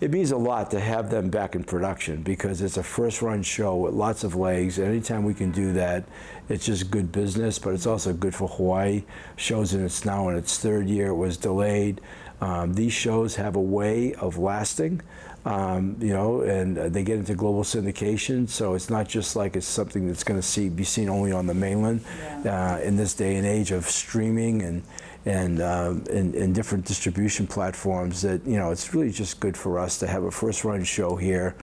it means a lot to have them back in production because it's a first-run show with lots of legs. And anytime we can do that, it's just good business, but it's also good for Hawaii. Shows in it's now in its third year. It was delayed. These shows have a way of lasting, you know, and they get into global syndication. So it's not just like it's something that's going to be seen only on the mainland. Yeah. In this day and age of streaming and different distribution platforms, that, you know, it's really just good for us to have a first-run show here.